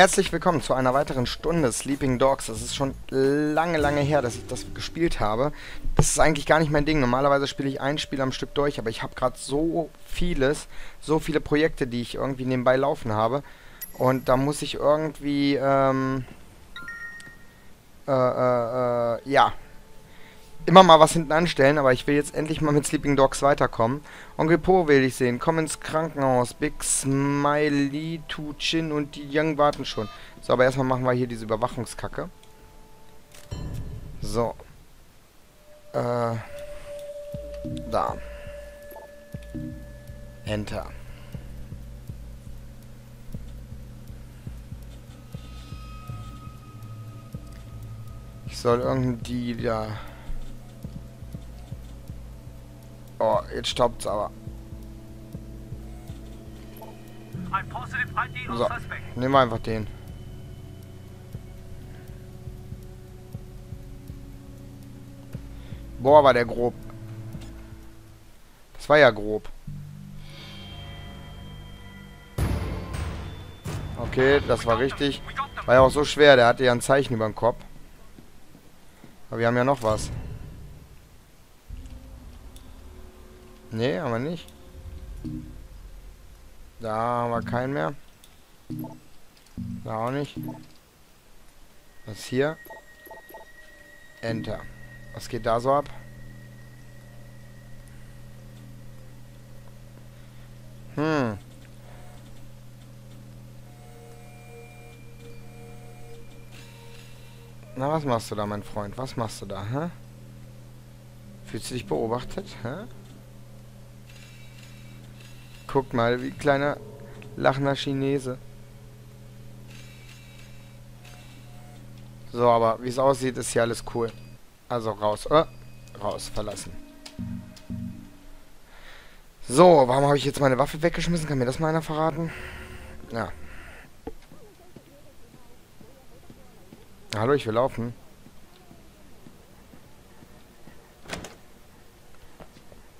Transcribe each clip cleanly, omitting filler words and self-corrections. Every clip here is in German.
Herzlich willkommen zu einer weiteren Stunde Sleeping Dogs. Es ist schon lange, lange her, dass ich das gespielt habe. Das ist eigentlich gar nicht mein Ding. Normalerweise spiele ich ein Spiel am Stück durch, aber ich habe gerade so viele Projekte, die ich irgendwie nebenbei laufen habe. Und da muss ich irgendwie, ja, immer mal was hinten anstellen, aber ich will jetzt endlich mal mit Sleeping Dogs weiterkommen. Onkel Po will ich sehen. Komm ins Krankenhaus. Big Smile Lee, Tu Chen und die Young warten schon. So, aber erstmal machen wir hier diese Überwachungskacke. So. Da. Enter. Ich soll irgendwie da... Oh, jetzt staubt's aber. So, nehmen wir einfach den. Boah, war der grob. Das war ja grob. Okay, das war richtig. War ja auch so schwer, der hatte ja ein Zeichen über dem Kopf. Aber wir haben ja noch was. Nee, haben wir nicht. Da haben wir keinen mehr. Da auch nicht. Was hier? Enter. Was geht da so ab? Hm. Na, was machst du da, mein Freund? Was machst du da, hä? Fühlst du dich beobachtet, hä? Guckt mal, wie kleiner lachender Chinese. So, aber wie es aussieht, ist hier alles cool. Also raus, raus, verlassen. So, warum habe ich jetzt meine Waffe weggeschmissen? Kann mir das mal einer verraten? Ja. Hallo, ich will laufen.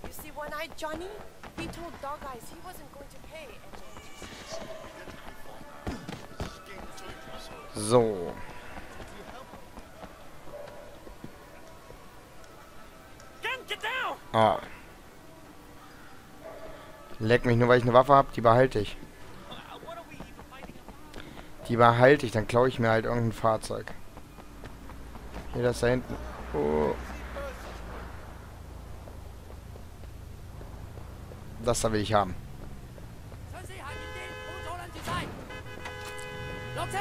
You see one-eyed Johnny? He told Dog Eyes he wasn't going to pay. So. Ah. Leck mich, nur weil ich eine Waffe habe, die behalte ich. Die behalte ich, dann klaue ich mir halt irgendein Fahrzeug. Hier, das da hinten. Oh. Das da will ich haben.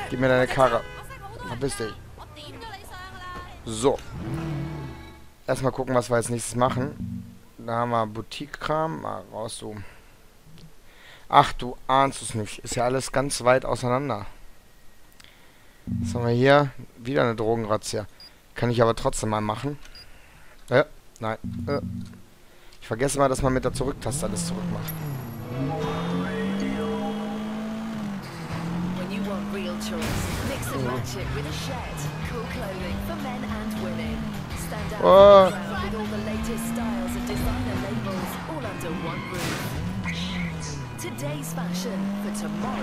Gib mir deine Karre. Verpiss dich. So. Erstmal gucken, was wir als nächstes machen. Da haben wir Boutique-Kram. Mal rauszoomen. Ach, du ahnst es nicht. Ist ja alles ganz weit auseinander. Was haben wir hier? Wieder eine Drogenrazzia. Kann ich aber trotzdem mal machen. Nein. Ich vergesse mal, dass man mit der Zurücktaste alles zurück macht. Oh.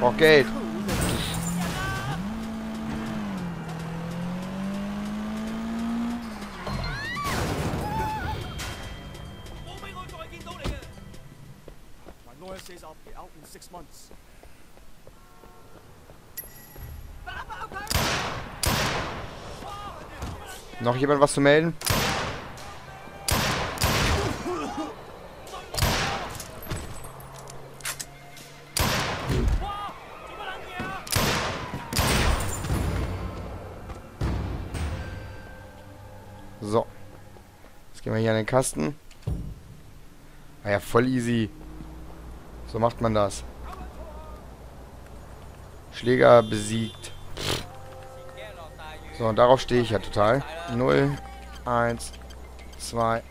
Oh, Geld. Noch jemand was zu melden? So. Jetzt gehen wir hier an den Kasten. War ja voll easy. So macht man das. Schläger besiegt. So, und darauf stehe ich ja total. 0, 1, 2,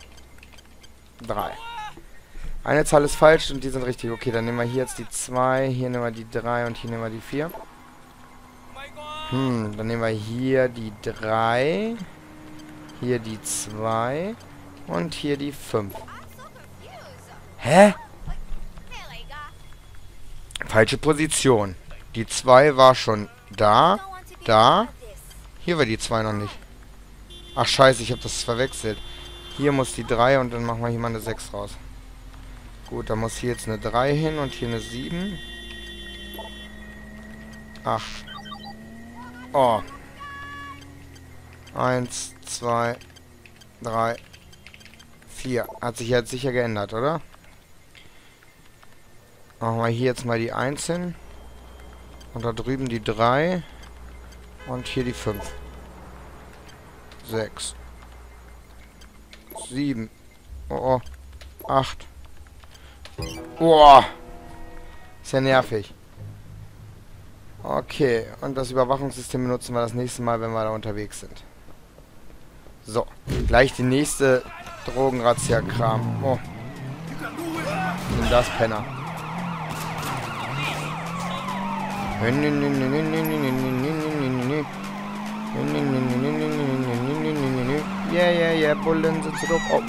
3. Eine Zahl ist falsch und die sind richtig. Okay, dann nehmen wir hier jetzt die 2, hier nehmen wir die 3 und hier nehmen wir die 4. Dann nehmen wir hier die 3, hier die 2 und hier die 5. Hä? Falsche Position. Die 2 war schon Da, da. Hier war die 2 noch nicht. Ach scheiße, ich habe das verwechselt. Hier muss die 3 und dann machen wir hier mal eine 6 raus. Gut, da muss hier jetzt eine 3 hin und hier eine 7. 8. Oh. 1, 2, 3, 4. Hat sich jetzt sicher geändert, oder? Machen wir hier jetzt mal die 1 hin. Und da drüben die 3. Und hier die 5. 6. 7. Oh, oh. 8. Boah. Ist ja nervig. Okay, und das Überwachungssystem benutzen wir das nächste Mal, wenn wir da unterwegs sind. So, gleich die nächste Drogenrazzia-Kram. Oh. Sind das Penner. Yeah, yeah, yeah, Bullen sind zu doof. Oh,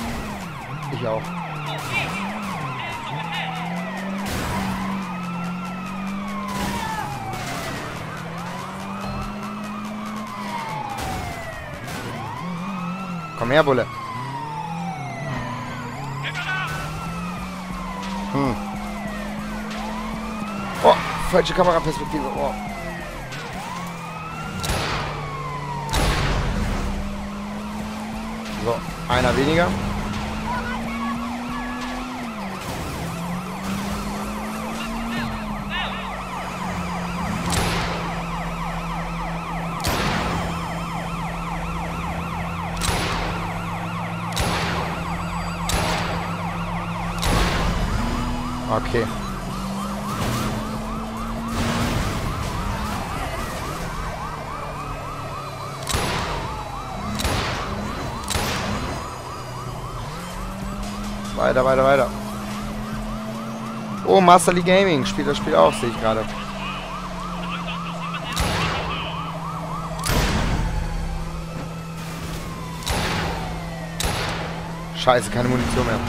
ich auch. Komm her, Bulle. Hm. Oh, falsche Kameraperspektive. Oh. So, einer weniger. Okay. Weiter, weiter, weiter. Oh, Master League Gaming spielt das Spiel auch, sehe ich gerade. Scheiße, keine Munition mehr.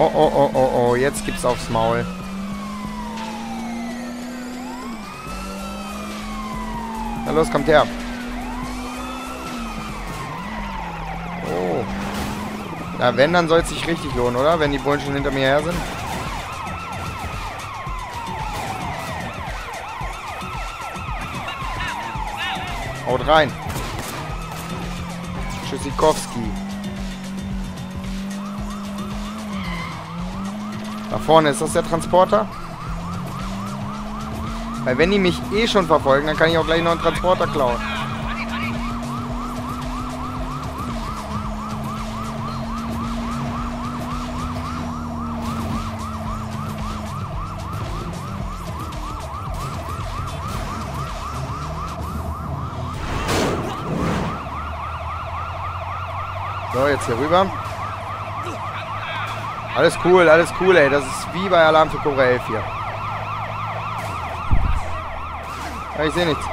Oh, oh, oh, oh, oh, jetzt gibt's aufs Maul. Na los, kommt her. Oh. Na wenn, dann soll's sich richtig lohnen, oder? Wenn die Bullen schon hinter mir her sind. Haut rein. Tschüssikowski. Da vorne, ist das der Transporter? Weil wenn die mich eh schon verfolgen, dann kann ich auch gleich noch einen Transporter klauen. So, jetzt hier rüber. Alles cool, ey. Das ist wie bei Alarm für Cobra 11 hier. Ja, ich sehe nichts.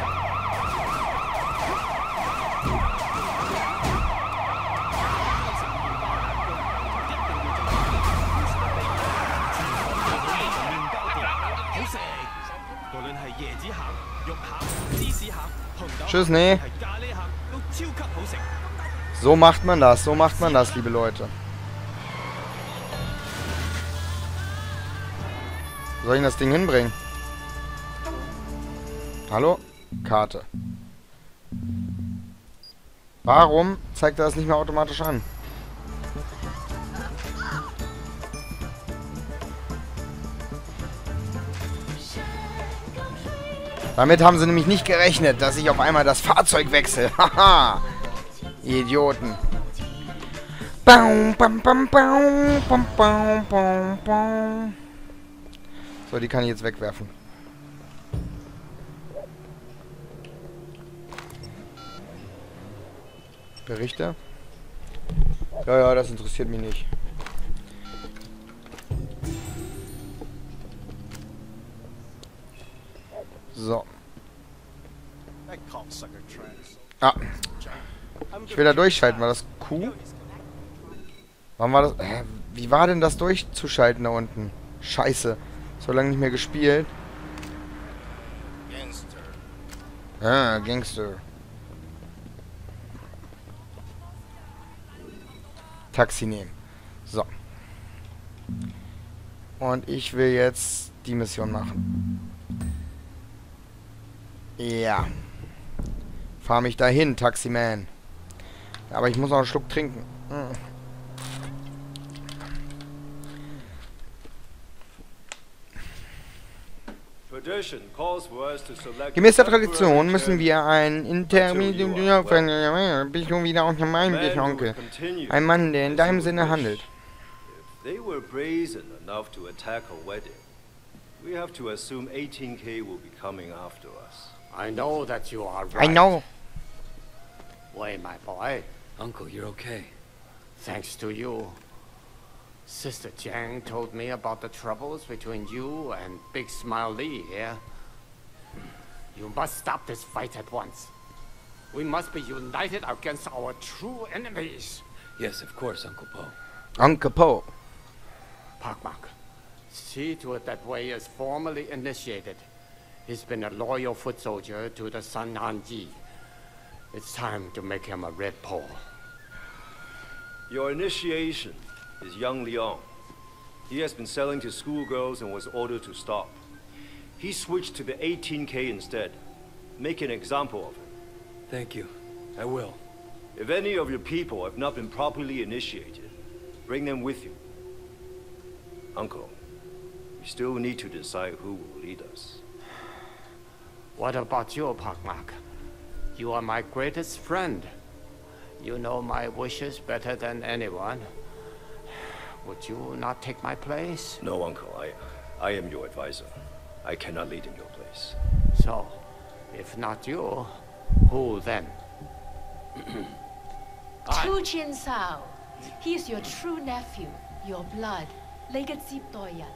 Tschüss, nee. So macht man das, liebe Leute. Soll ich das Ding hinbringen? Hallo? Karte. Warum zeigt er das nicht mehr automatisch an? Damit haben sie nämlich nicht gerechnet, dass ich auf einmal das Fahrzeug wechsle. Haha! Idioten. Bam, bam, bam, bam, bam, bam, bam, bam. So, die kann ich jetzt wegwerfen. Berichte? Ja, ja, das interessiert mich nicht. So. Ah. Ich will da durchschalten. War das Q? Wann war das? Wie war denn das durchzuschalten da unten? Scheiße. So lange nicht mehr gespielt. Gangster. Ah, Gangster. Taxi nehmen. So. Und ich will jetzt die Mission machen. Ja. Fahr mich dahin, Taximan. Aber ich muss noch einen Schluck trinken. Gemäß der Tradition müssen wir einen Intermediär wieder auf meinem Weg, Onkel. Ein Mann, der in deinem Sinne handelt. They were brazen enough to attack a wedding. We have to assume 18K will be coming after us. I know that you are right. I know. Wei, my boy. Uncle, you're okay. Thanks to you. Sister Chiang told me about the troubles between you and Big Smile Lee here. You must stop this fight at once. We must be united against our true enemies. Yes, of course, Uncle Po. Uncle Po. Pak Mak. See to it that Wei is formally initiated. He's been a loyal foot soldier to the Sun On Yee. It's time to make him a red pole. Your initiation is young Leon. He has been selling to schoolgirls and was ordered to stop. He switched to the 18K instead. Make an example of him. Thank you. I will. If any of your people have not been properly initiated, bring them with you. Uncle, we still need to decide who will lead us. What about you, Pak Mak? You are my greatest friend. You know my wishes better than anyone. Would you not take my place? No, Uncle. I am your advisor. I cannot lead in your place. So, if not you, who then? Tu Chen Sao. He is your true nephew, your blood, legacy Doyan.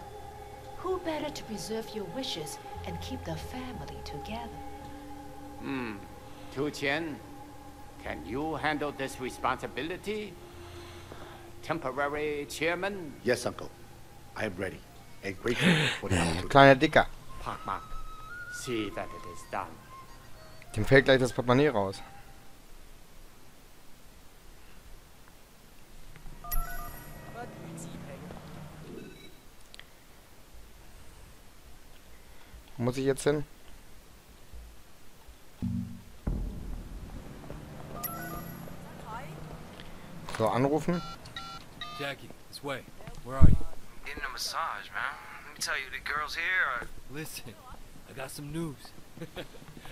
Who better to preserve your wishes and keep the family together? Tu Chen, can you handle this responsibility? Temporary chairman? Yes, Uncle. I am ready. And grateful for the kleiner Dicker. Pak Mak, see that it is done. Dem fällt gleich das Portemonnaie raus. Wo muss ich jetzt hin? So, anrufen. Jackie, it's Wei. Where are you? Getting a massage, man. Let me tell you, the girls here are... Listen, I got some news.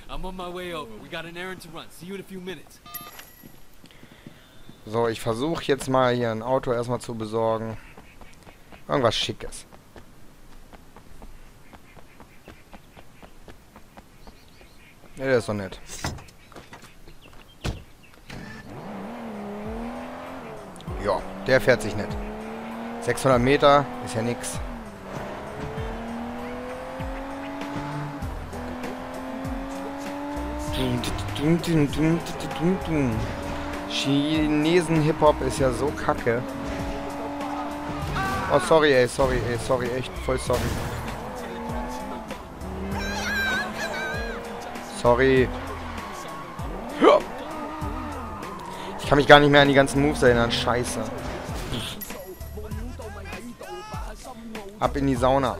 I'm on my way over. We got an errand to run. See you in a few minutes. So, ich versuche jetzt mal hier ein Auto erstmal zu besorgen. Irgendwas Schickes. Ne, der ist doch nett. Ja, der fährt sich nett. 600 Meter ist ja nix. Chinesen-Hip-Hop ist ja so kacke. Oh, sorry, echt voll sorry. Sorry. Ich kann mich gar nicht mehr an die ganzen Moves erinnern. Scheiße. Ab in die Sauna.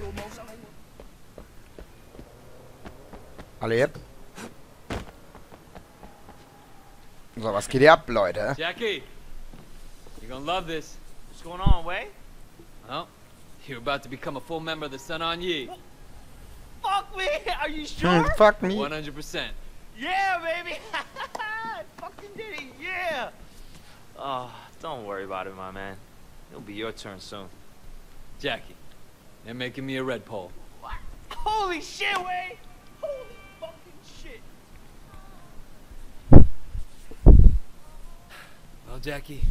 Alle yep. So, was geht hier ab, Leute? Jackie, you're gonna love this. What's going on, Wei? Well, you're about to become a full member of the Sun On Yee. Fuck me! Are you sure? Fuck me. 100%. Yeah, baby. Fucking did it, yeah. Oh, don't worry about it, my man. It'll be your turn soon. Jackie, they're making me a red pole. What? Holy shit, Wei! Holy fucking shit! Well, Jackie,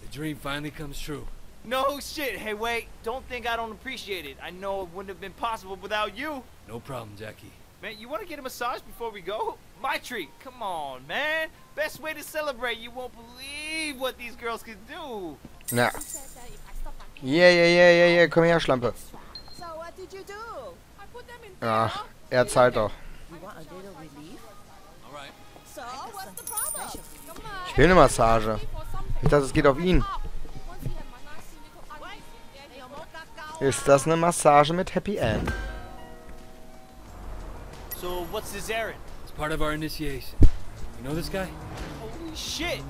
the dream finally comes true. No shit. Hey, Wei, don't think I don't appreciate it. I know it wouldn't have been possible without you. No problem, Jackie. Man, you want to get a massage before we go? My treat. Come on, man. Best way to celebrate. You won't believe what these girls can do. Nah. Yeah. Komm her, Schlampe. So what did you do? Ja, er zahlt doch. Ich will eine Massage. Ich dachte, es geht auf ihn. Ist das eine Massage mit Happy End? So, what's this errand? It's part of our initiation. You know this guy? Holy shit!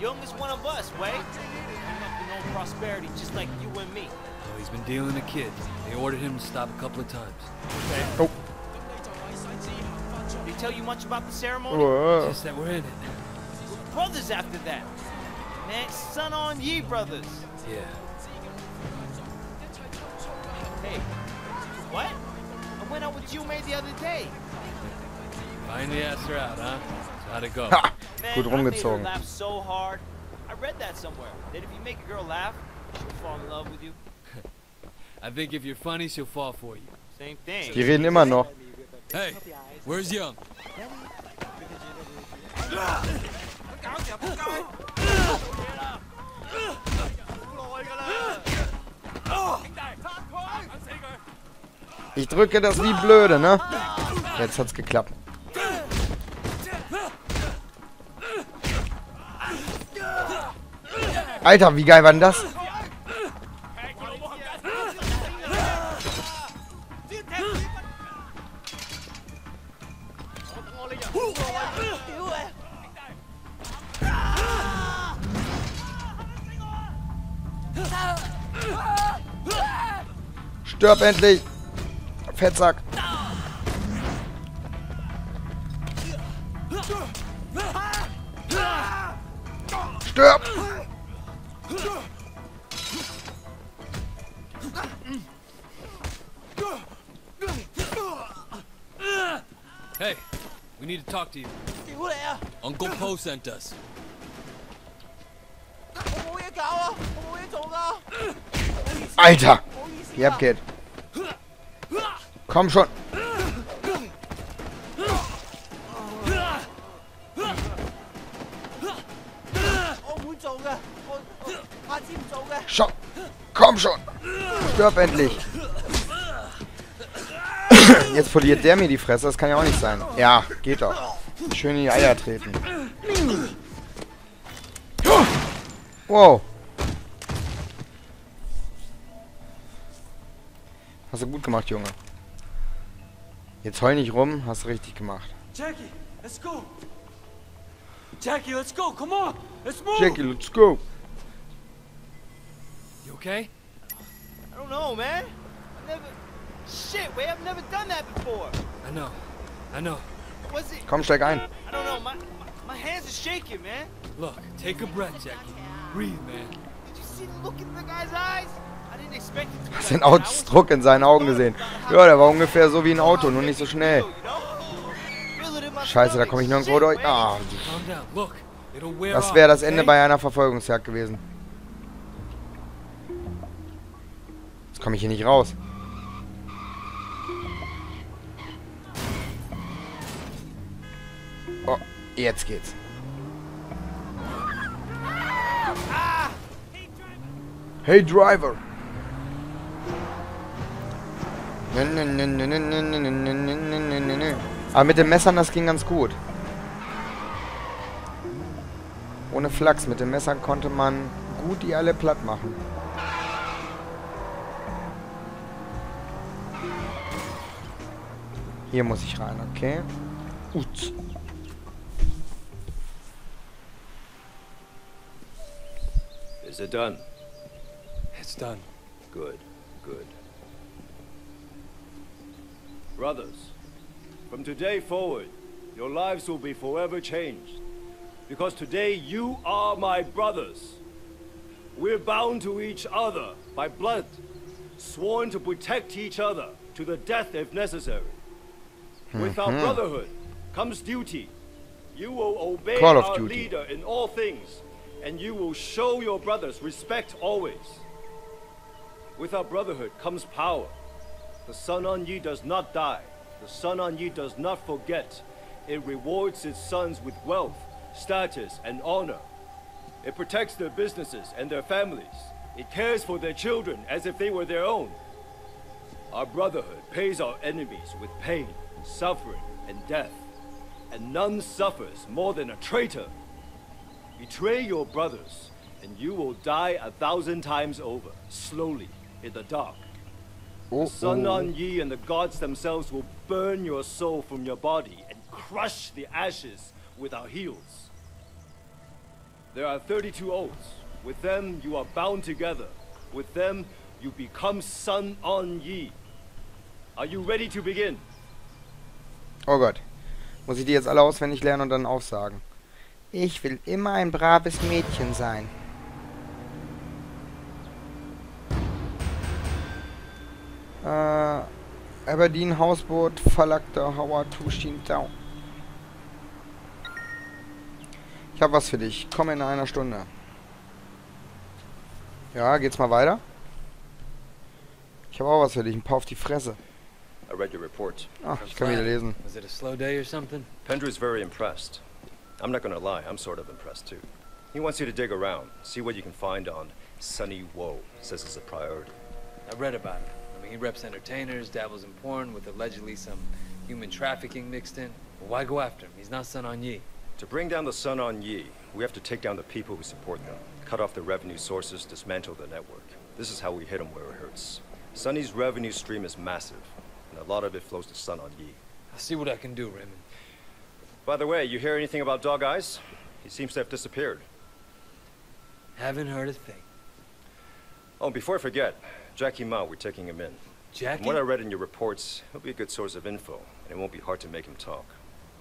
Young is one of us, Wei. Came up in old prosperity, just like you and me. Oh, he's been dealing the kids. They ordered him to stop a couple of times. Okay. Oh. Did they tell you much about the ceremony? Just that we're in it. We're brothers after that. Man, Sun On Yee brothers. Yeah. Hey, what? I went out with you made the other day. Finally asked her out, huh? So how'd it go? Ha! Gut rumgezogen. So hard. I read that somewhere. That if you make a girl laugh, she'll fall in love with you. I think if you're funny, she'll fall for you. Same thing. Die reden immer noch. Hey, where's Young? Ich drücke das wie blöde, ne? Jetzt hat's geklappt. Alter, wie geil war denn das? Stirb endlich! Fettsack! Stirb! Hey, we need to talk to you. Uncle Po sent us. Alter! Yep, Kid. Komm schon. Komm schon. Stirb endlich. Jetzt poliert der mir die Fresse. Das kann ja auch nicht sein. Ja, geht doch. Schön in die Eier treten. Wow. Hast du gut gemacht, Junge. Jetzt heul nicht rum, hast du richtig gemacht. Jackie, let's go. Jackie, let's go. Come on. Let's move. Jackie, let's go. You okay? I don't know, man. I never shit, Wei, I've never done that before. I know. Was it? Komm, steig ein. I don't know. My hands are shaking, man. Look, take a breath, Jackie. Breathe, man. Did you see the look in the guy's eyes? Hast den Ausdruck in seinen Augen gesehen? Ja, der war ungefähr so wie ein Auto, nur nicht so schnell. Scheiße, da komme ich nirgendwo durch. Ah. Das wäre das Ende bei einer Verfolgungsjagd gewesen. Jetzt komme ich hier nicht raus. Oh, jetzt geht's. Hey, Driver! Aber mit den Messern, das ging ganz gut. Ohne Flachs, mit den Messern konnte man gut die alle platt machen. Hier muss ich rein, okay? Uts. Is it done? It's done. Good, good. Brothers, from today forward, your lives will be forever changed. Because today you are my brothers. We're bound to each other by blood, sworn to protect each other to the death if necessary. With our brotherhood comes duty. You will obey our leader in all things, and you will show your brothers respect always. With our brotherhood comes power. The Sun On Yee does not die. The Sun On Yee does not forget. It rewards its sons with wealth, status, and honor. It protects their businesses and their families. It cares for their children as if they were their own. Our brotherhood pays our enemies with pain, suffering, and death. And none suffers more than a traitor. Betray your brothers, and you will die 1,000 times over, slowly, in the dark. The Sun On Yee and the gods themselves will burn your soul from your body and crush the ashes with our heels. There are 32 oaths. With them, you are bound together. With them, you become Sun On Yee. Are you ready to begin? Oh Gott. Muss ich die jetzt alle auswendig lernen und dann aufsagen? Ich will immer ein braves Mädchen sein. Aberdeen Hausboot, Verlagter Howard Tushin Town. Ich habe was für dich. Komm in einer Stunde. Ja, geht's mal weiter? Ich habe auch was für dich. Ein paar auf die Fresse. I read your report. Ach, ich kann wieder lesen. Was it a slow day or something? Pendrew's very impressed. I'm not gonna lie, I'm sort of impressed too. He wants you to dig around, see what you can find on Sunny Wo. Says it's a priority. I read about him. I mean, he reps entertainers, dabbles in porn with allegedly some human trafficking mixed in. Well, why go after him? He's not Sun On Yee. To bring down the Sun On Yee, we have to take down the people who support them, cut off their revenue sources, dismantle their network. This is how we hit them where it hurts. Sunny's revenue stream is massive, and a lot of it flows to Sun On Yee. I'll see what I can do, Raymond. By the way, you hear anything about Dog Eyes? He seems to have disappeared. Haven't heard a thing. Oh, before I forget, Jackie Ma, we're taking him in. Jackie? From what I read in your reports, he'll be a good source of info, and it won't be hard to make him talk.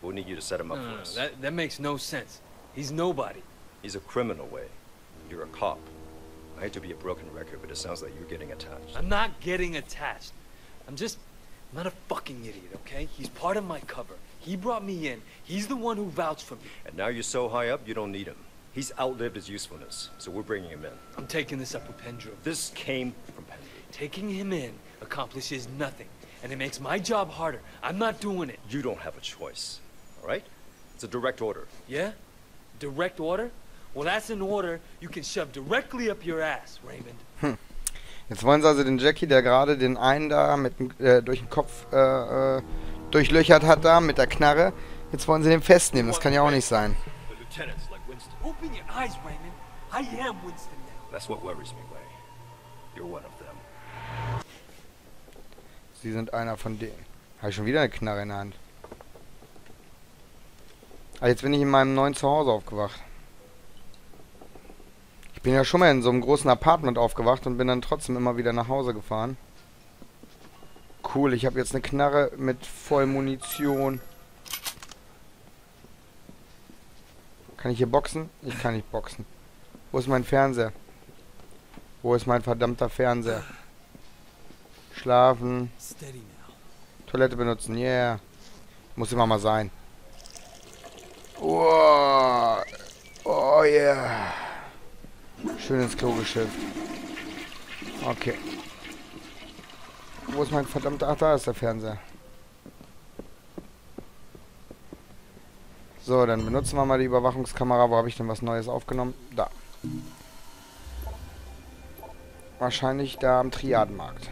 We'll need you to set him up for us. That makes no sense. He's nobody. He's a criminal, Wei. You're a cop. I hate to be a broken record, but it sounds like you're getting attached. I'm not getting attached. I'm not a fucking idiot, okay? He's part of my cover. He brought me in. He's the one who vouched for me. And now you're so high up, you don't need him. He's outlived his usefulness, so we're bringing him in. I'm taking this up with Pendrew. This came from Pendrew. Taking him in accomplishes nothing, and it makes my job harder. I'm not doing it. You don't have a choice, all right? It's a direct order. Yeah? Direct order? Well, that's an order you can shove directly up your ass, Raymond. Hm. Jetzt wollen sie also den Jackie, der gerade den einen da mit, durch den Kopf durchlöchert hat da mit der Knarre. Jetzt wollen sie den festnehmen. Das kann ja auch nicht sein. Open your eyes, Raymond. I am Winston now. That's what worries me, Wei. You're one of them. Sie sind einer von denen. Habe ich schon wieder eine Knarre in der Hand. Ah, jetzt bin ich in meinem neuen Zuhause aufgewacht. Ich bin ja schon mal in so einem großen Apartment aufgewacht und bin dann trotzdem immer wieder nach Hause gefahren. Cool, ich habe jetzt eine Knarre mit Vollmunition. Kann ich hier boxen? Ich kann nicht boxen. Wo ist mein Fernseher? Wo ist mein verdammter Fernseher? Schlafen. Toilette benutzen, yeah. Muss immer mal sein. Oh, oh yeah. Schön ins Klo geschifft. Okay. Wo ist mein verdammter... Ach, da ist der Fernseher. So, dann benutzen wir mal die Überwachungskamera. Wo habe ich denn was Neues aufgenommen? Da. Wahrscheinlich da am Triadenmarkt.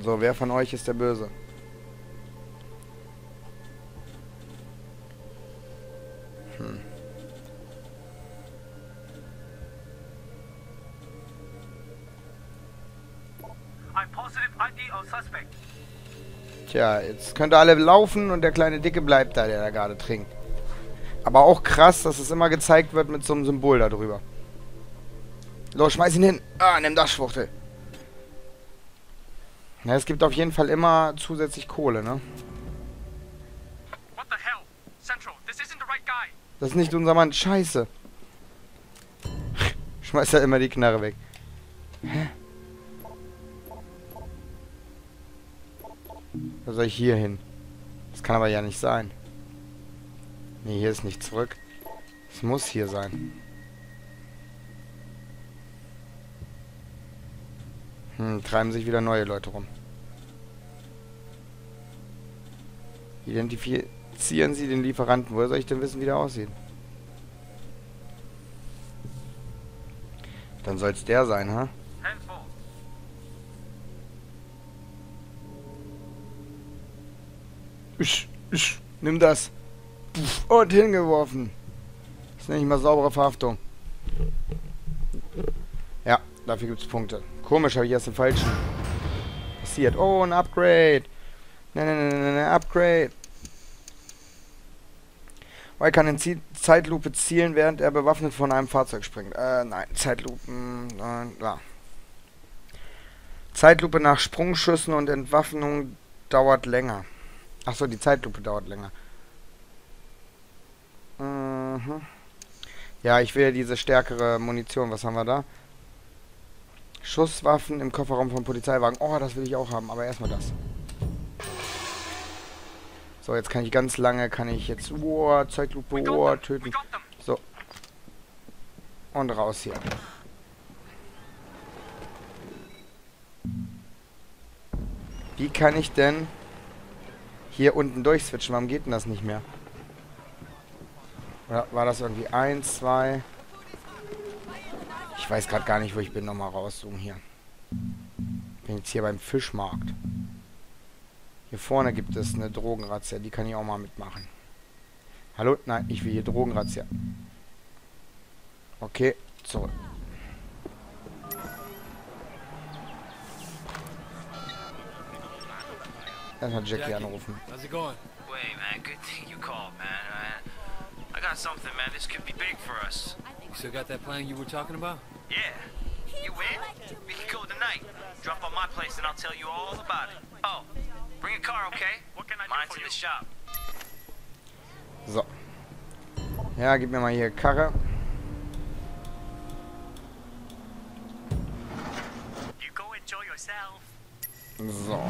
So, wer von euch ist der Böse? Tja, jetzt könnt ihr alle laufen und der kleine Dicke bleibt da, der da gerade trinkt. Aber auch krass, dass es immer gezeigt wird mit so einem Symbol da drüber. Los, schmeiß ihn hin. Ah, nimm das, Schwuchtel. Ja, es gibt auf jeden Fall immer zusätzlich Kohle, ne? Das ist nicht unser Mann. Scheiße. Schmeißt ja immer die Knarre weg. Hä? Da soll ich hier hin. Das kann aber ja nicht sein. Nee, hier ist nicht zurück. Es muss hier sein. Hm, treiben sich wieder neue Leute rum. Identifizieren Sie den Lieferanten. Woher soll ich denn wissen, wie der aussieht? Dann soll es der sein, ha? Huh? Nimm das. Und hingeworfen. Das nenne ich mal saubere Verhaftung. Ja, dafür gibt es Punkte. Komisch, habe ich erst den falschen. Passiert. Oh, ein Upgrade. Nein, Upgrade. Weil kann in Zeitlupe zielen, während er bewaffnet von einem Fahrzeug springt. Nein, Zeitlupen. Ja. Zeitlupe nach Sprungschüssen und Entwaffnung dauert länger. Achso, die Zeitlupe dauert länger. Mhm. Ja, ich will ja diese stärkere Munition. Was haben wir da? Schusswaffen im Kofferraum vom Polizeiwagen. Oh, das will ich auch haben, aber erstmal das. So, jetzt kann ich ganz lange, oh, Zeitlupe, oh, töten. So. Und raus hier. Wie kann ich denn hier unten durchswitchen? Warum geht denn das nicht mehr? Oder war das irgendwie 1, 2? Ich weiß gerade gar nicht, wo ich bin. Nochmal rauszoomen hier. Bin jetzt hier beim Fischmarkt. Hier vorne gibt es eine Drogenrazzia. Die kann ich auch mal mitmachen. Hallo? Nein, ich will hier Drogenrazzia. Okay, zurück. Erstmal Jackie anrufen. How's it going? Wait, man. Good thing you called, man. I got something, man. This could be big for us. You still got that plan you were talking about? Yeah. You in? We can go tonight. Drop on my place and I'll tell you all about it. Oh. Bring a car, okay? What can I do Mine's for you? In the shop. So. Ja, gib mir mal hier Karre. You go enjoy yourself. So.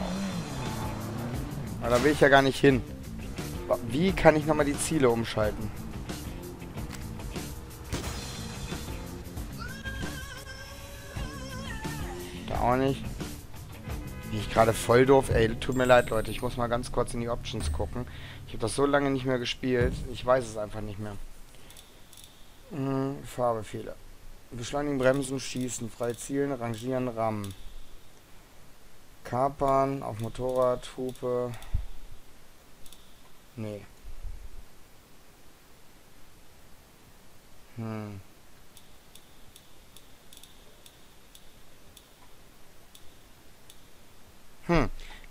Aber da will ich ja gar nicht hin. Wie kann ich nochmal die Ziele umschalten? Da auch nicht. Bin ich gerade voll doof? Ey, tut mir leid, Leute. Ich muss mal ganz kurz in die Options gucken. Ich habe das so lange nicht mehr gespielt. Ich weiß es einfach nicht mehr. Farbefehler. Beschleunigen, bremsen, schießen, frei zielen, rangieren, rammen. Kapern, auf Motorrad, Hupe. Nee.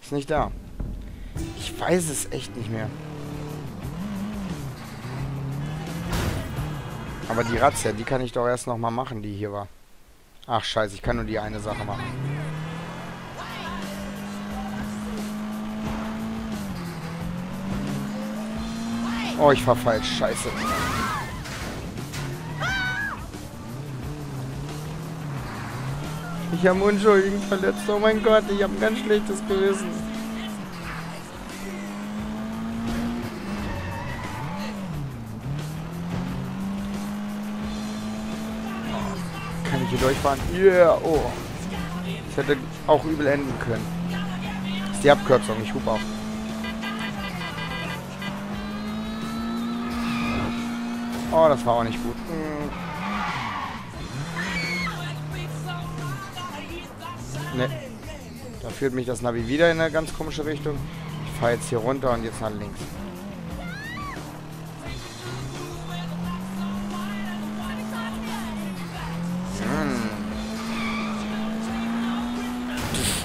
Ist nicht da. Ich weiß es echt nicht mehr. Aber die Razzia, die kann ich doch erst nochmal machen, die hier war. Ach scheiße, ich kann nur die eine Sache machen. Oh, ich fahr falsch. Scheiße. Ich habe Unschuldigen verletzt. Oh mein Gott, ich habe ein ganz schlechtes Gewissen. Oh, kann ich hier durchfahren? Yeah, oh. Das hätte auch übel enden können. Das ist die Abkürzung. Ich hub auf. Oh, das war auch nicht gut. Ne. Da führt mich das Navi wieder in eine ganz komische Richtung. Ich fahre jetzt hier runter und jetzt nach links.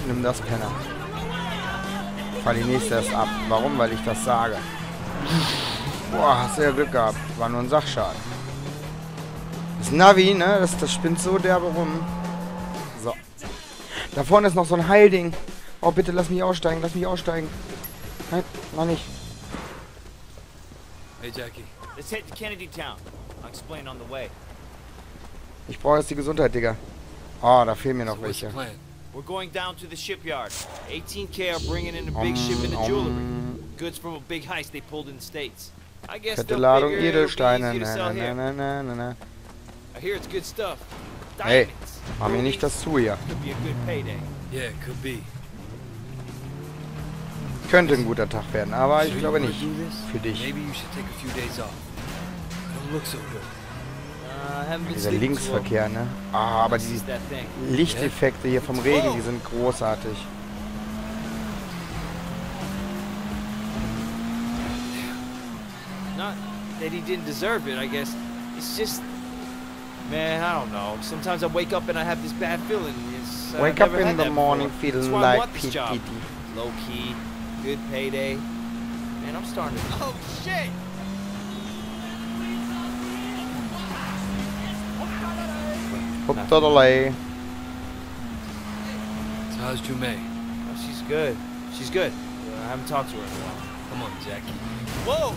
Nimm das, Penner. Ich fahre die nächste erst ab. Warum? Weil ich das sage. Boah, hast du ja Glück gehabt. War nur ein Sachschaden. Das Navi, ne? Das spinnt so derbe rum. So. Da vorne ist noch so ein Heilding. Oh, bitte lass mich aussteigen, Nein, noch nicht. Hey, Jackie. Let's hit Kennedy Town. I'll explain on the way. Ich brauche jetzt die Gesundheit, Digga. Oh, da fehlen mir noch welche. We're going down to the shipyard. 18K are bringing in a big ship in the jewelry. Goods from a big heist they pulled in the States. Fette Ladung Edelsteine. Hey, mach mir nicht das zu hier. Könnte ein guter Tag werden, aber ich glaube nicht. Für dich. Dieser Linksverkehr, ne? Ah, aber die Lichteffekte hier vom Regen, die sind großartig. that he didn't deserve it, I guess. It's just, man, I don't know. Sometimes I wake up and I have this bad feeling. It's, wake up in the morning feeling like PTD. Low key, good payday. Man, I'm starting to. Oh shit! Hook to the lay. So how's Ju Mei? Oh, she's good. She's good. I haven't talked to her in a while. Come on, Jackie. Whoa!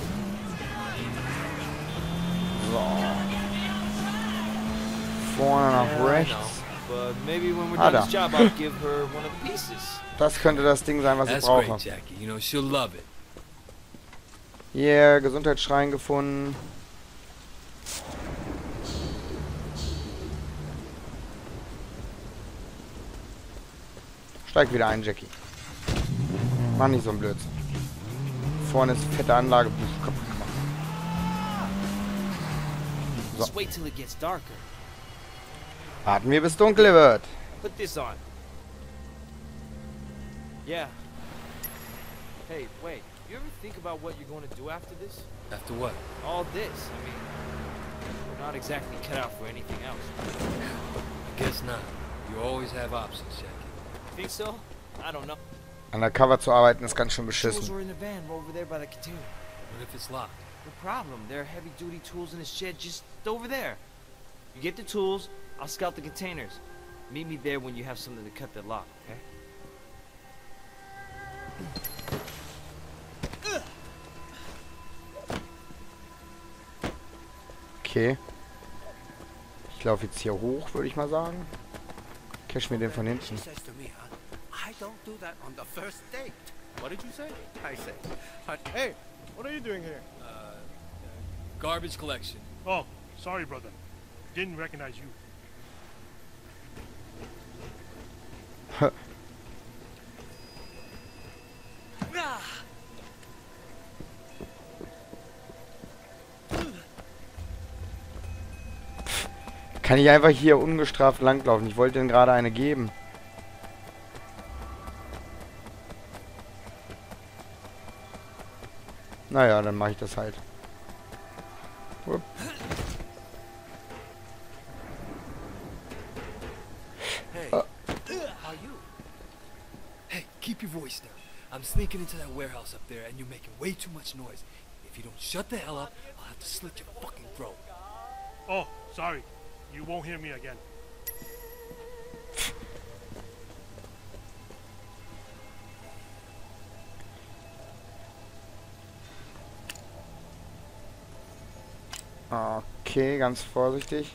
But maybe when we're done this job, I'll give her one of the pieces. Das könnte das Ding sein, was ich brauche. That's great, Jackie. You know she'll love it. Yeah, Gesundheitsschrein gefunden. Steig wieder ein, Jackie. Mach nicht so ein Blödsinn. Vorne ist fette Anlage. So. Warten wir, bis dunkel wird. Put this on. Yeah. Hey, wait. You ever think about what you're going to do after this? After what? All this. I mean, we're not exactly cut out for anything else. I guess not. You always have options, Jackie. You think so? I don't know. Undercover zu arbeiten ist ganz schön beschissen. What if it's locked? The problem, there are heavy-duty tools in the shed just over there. You get the tools, I'll scout the containers. Meet me there when you have something to cut that lock, okay? Okay. Ich laufe jetzt hier hoch, würde ich mal sagen. Cash mir den von hinten. I don't do that on the first date. What did you say? I said, hey, what are you doing here? Garbage collection. Oh, sorry, brother. Didn't recognize you. Kann ich einfach hier ungestraft langlaufen? Ich wollte denen gerade eine geben. Naja, dann mache ich das halt. Upp. Hey. How you? Hey, keep your voice down. I'm sneaking into that warehouse up there and you're making way too much noise. If you don't shut the hell up, I'll have to slit your fucking throat. Oh, sorry. You won't hear me again. Okay, ganz vorsichtig.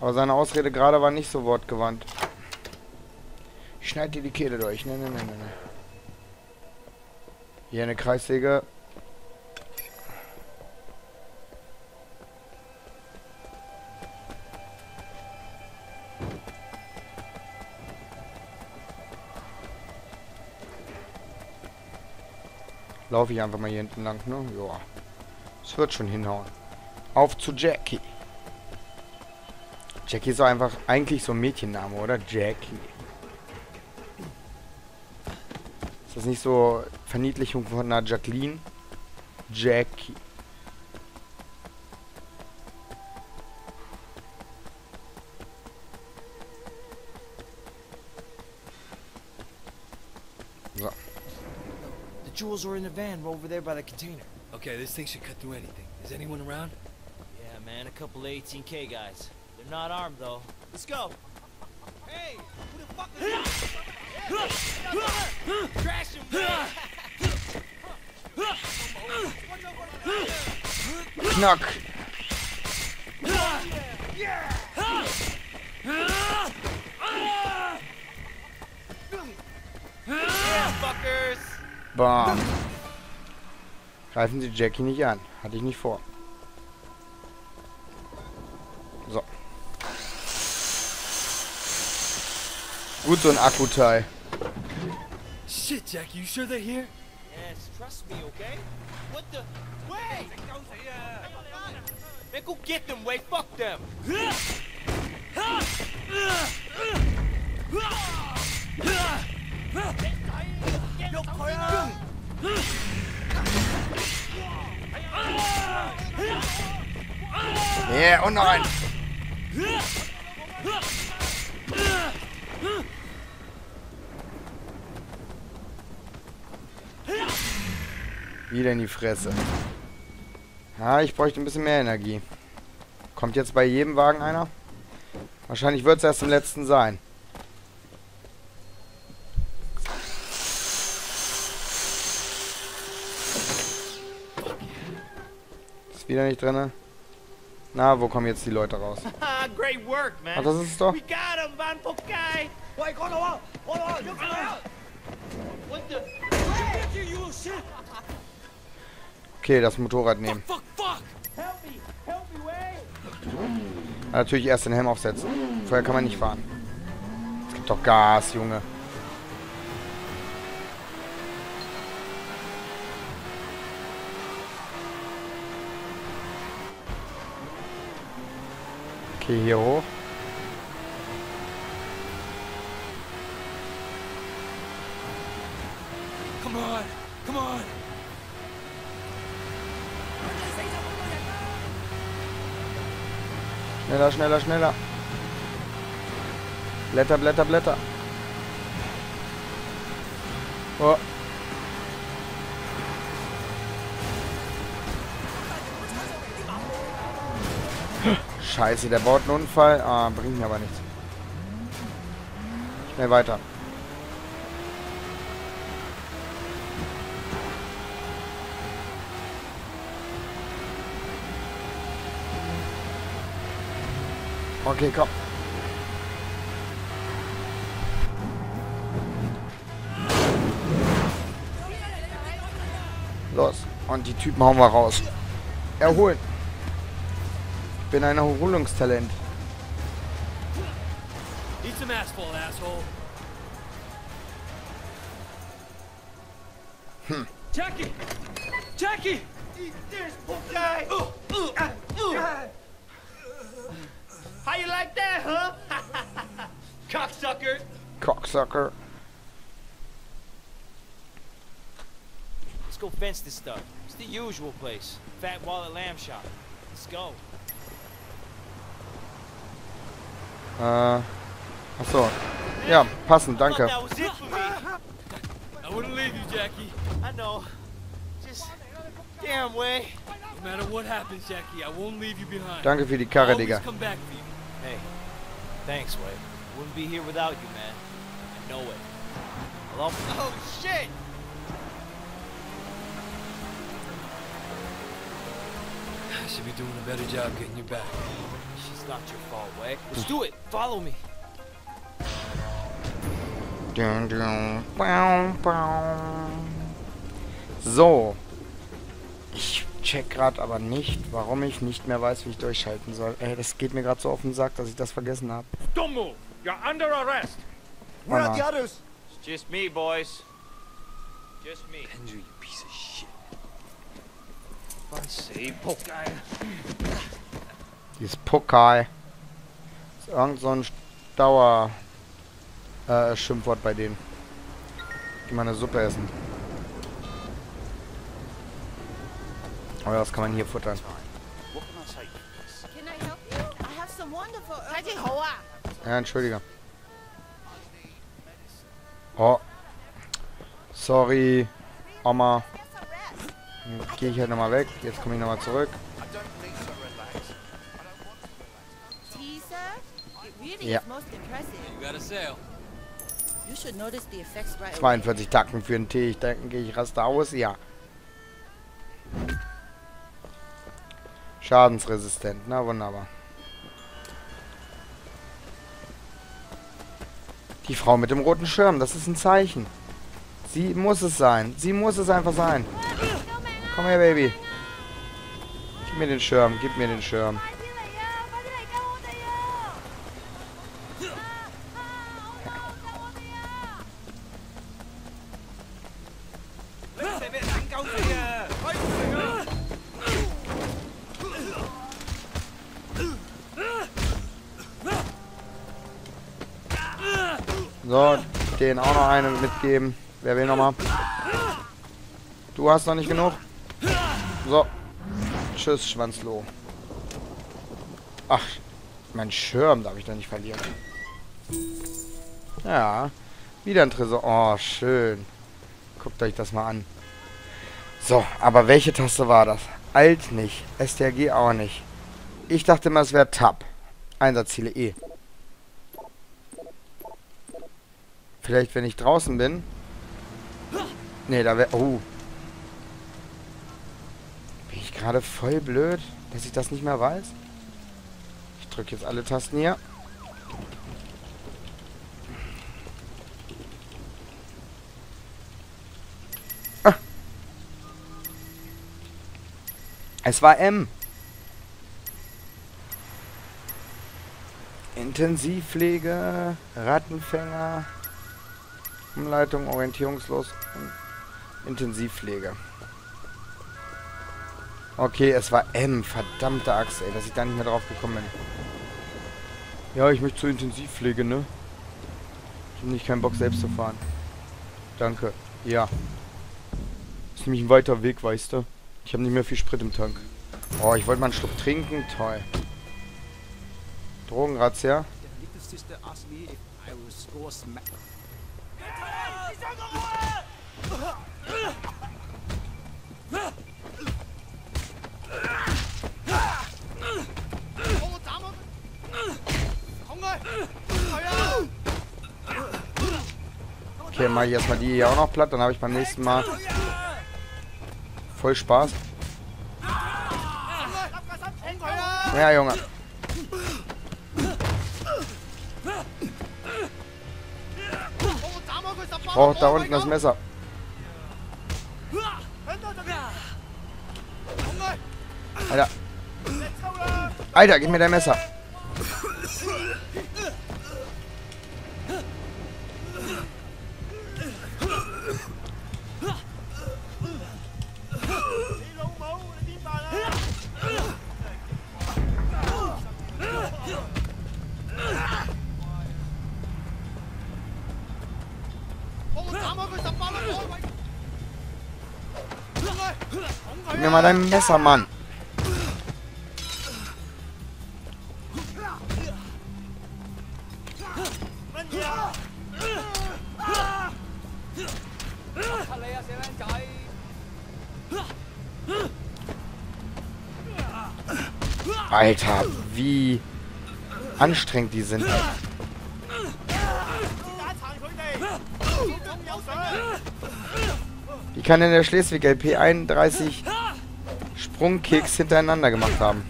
Aber seine Ausrede gerade war nicht so wortgewandt. Ich schneide dir die Kehle durch. Ne, ne, ne, ne. Hier eine Kreissäge. Laufe ich einfach mal hier hinten lang, ne? Joa. Es wird schon hinhauen. Auf zu Jackie. Jackie ist doch einfach eigentlich so ein Mädchenname, oder? Jackie. Ist das nicht so Verniedlichung von einer Jacqueline? Jackie. So. The jewels are in the van over there by the container. Okay, this thing should cut through anything. Is anyone around? Man, a couple of 18K guys. They're not armed though. Let's go. Hey, who the fuck is that? Trash him. Knock. Yeah, fuckers. Bam. Greifen Sie Jackie nicht an. Hatte ich nicht vor. So. Gut, so ein Akkuteil. Shit, Jackie, you sure they're here? Yes, trust me, okay? What the... Wait! Man, go get them, Wei, fuck them! Junge, oh nein! Wieder in die Fresse. Ja, ich bräuchte ein bisschen mehr Energie. Kommt jetzt bei jedem Wagen einer? Wahrscheinlich wird es erst im letzten sein. Ist wieder nicht drin. Na, wo kommen jetzt die Leute raus? Ach, das ist es doch. Okay, das Motorrad nehmen. Natürlich erst den Helm aufsetzen. Vorher kann man nicht fahren. Es gibt doch Gas, Junge. Okay, hier hoch. Come on, come on. Schneller, schneller, schneller. Blätter, Blätter, Blätter. Oh. Scheiße, der baut einen Unfall. Ah, bringt mir aber nichts. Schnell weiter. Okay, komm. Los. Und die Typen hauen wir raus. Erholen. Ich bin ein Erholungstalent. Hm. Jackie! Jackie! How you like that, huh? Cocksucker. Cocksucker. Let's go fence this stuff. It's the usual place. Fat Wallet Lamb Shop. Let's go. Achso. Ja, passend, danke. That was it for me. I wouldn't leave you, Jackie. I know. Just damn way. No matter what happens, Jackie, I won't leave you behind. Danke für die Karre, Digga. Hey, thanks, Wei. Wouldn't be here without you, man. I know it. Hello? Oh, shit! I should be doing a better job getting you back. She's not your fault, Wei. Let's do it! Follow me! Dun, dun, bow, bow. So. Ich check gerade aber nicht, warum ich nicht mehr weiß, wie ich durchschalten soll. Ey, das geht mir gerade so auf den Sack, dass ich das vergessen habe. Don't move. You're under arrest. Where are the others? It's just me, boys. Just me. Pendrew, you piece of shit. Dieses Pokai. Ist irgend so ein Dauer-Schimpfwort bei denen. Die meine Suppe essen. Aber das kann man hier futtern. Ja, entschuldige. Oh. Sorry, Oma. Jetzt gehe ich halt nochmal weg. Jetzt komme ich nochmal zurück. Ja. 42 Tacken für einen Tee. Ich denke, gehe ich raste aus. Ja. Schadensresistent, na wunderbar. Die Frau mit dem roten Schirm, das ist ein Zeichen. Sie muss es sein. Sie muss es einfach sein. Komm her, Baby. Gib mir den Schirm, gib mir den Schirm. So, denen auch noch eine mitgeben. Wer will nochmal? Du hast noch nicht genug. So. Tschüss, Schwanzloh. Ach, mein Schirm darf ich doch nicht verlieren. Ja, wieder ein Tresor. Oh, schön. Guckt euch das mal an. So, aber welche Taste war das? Alt nicht, STRG auch nicht. Ich dachte immer, es wäre Tab. Einsatzziele E. Vielleicht, wenn ich draußen bin. Ne, da wäre... Oh. Bin ich gerade voll blöd, dass ich das nicht mehr weiß? Ich drücke jetzt alle Tasten hier. Ah. Es war M. Intensivpflege, Rattenfänger, Umleitung, orientierungslos und Intensivpflege. Okay, es war M, verdammte Axt, ey, dass ich da nicht mehr drauf gekommen bin. Ja, ich möchte zur Intensivpflege, ne? Ich habe nicht keinen Bock, selbst zu fahren. Danke, ja. Ist nämlich ein weiter Weg, weißt du? Ich habe nicht mehr viel Sprit im Tank. Oh, ich wollte mal einen Schluck trinken, toll. Drogenrazzia. Okay, mache ich erstmal die hier auch noch platt, dann habe ich beim nächsten Mal voll Spaß. Ja, Junge. Ich brauche da unten das Messer. Alter. Alter, gib mir dein Messer. Gib mir mal dein Messer, Mann. Alter, wie anstrengend die sind. Die kann in der Schleswig-LP 31 Sprungkicks hintereinander gemacht haben.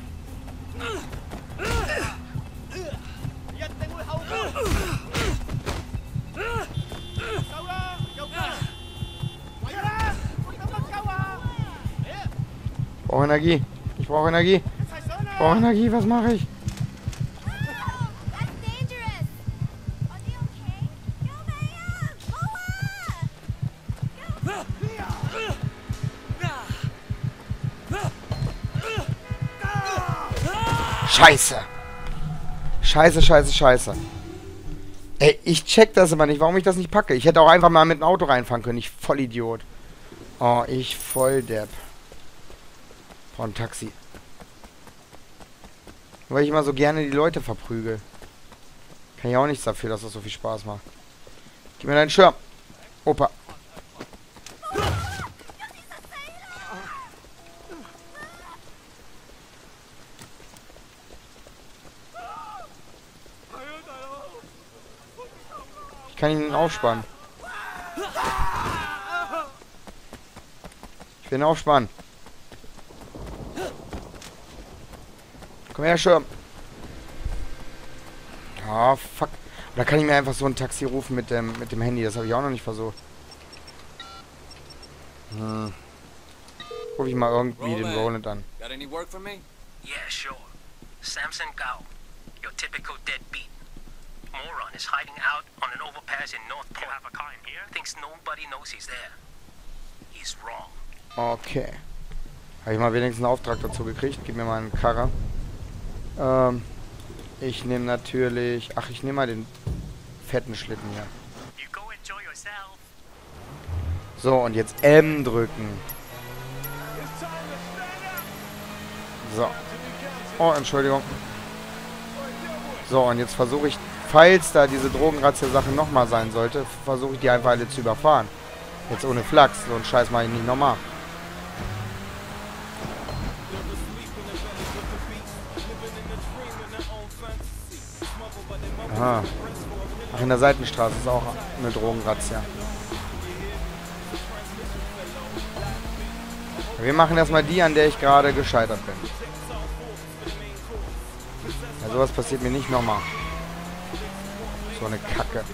Ich brauche Energie. Ich brauche Energie. Ich brauche Energie. Was mache ich? Scheiße. Scheiße, scheiße, scheiße. Ey, ich check das immer nicht, warum ich das nicht packe. Ich hätte auch einfach mal mit dem Auto reinfahren können. Ich Vollidiot. Oh, ich Volldepp. Boah, ein Taxi. Weil ich immer so gerne die Leute verprügel. Kann ich auch nichts dafür, dass das so viel Spaß macht. Gib mir deinen Schirm. Opa. Ich kann ihn aufspannen. Ich will ihn aufspannen. Komm her, Schirm. Ah, fuck. Oder kann ich mir einfach so ein Taxi rufen mit dem Handy? Das habe ich auch noch nicht versucht. Hm. Ruf ich mal irgendwie den Roland an. Got any work for me? Yeah, sure. Samson Gao. Your typical deadbeat. Moron is hiding out on an overpass in North Pole. Have a car in here? Thinks nobody knows he's there. He's wrong. Okay. Habe ich mal wenigstens einen Auftrag dazu gekriegt. Gib mir mal einen Karrer. Ich nehme natürlich... Ach, ich nehme mal den fetten Schlitten hier. So, und jetzt M drücken. So. Oh, Entschuldigung. So, und jetzt versuche ich, falls da diese Drogenrazzia-Sache nochmal sein sollte, versuche ich die einfach alle zu überfahren. Jetzt ohne Flachs, so einen Scheiß mache ich nicht nochmal. Aha. Ach, in der Seitenstraße ist auch eine Drogenrazzia. Wir machen erstmal die, an der ich gerade gescheitert bin. Ja, sowas passiert mir nicht nochmal. So eine Kacke.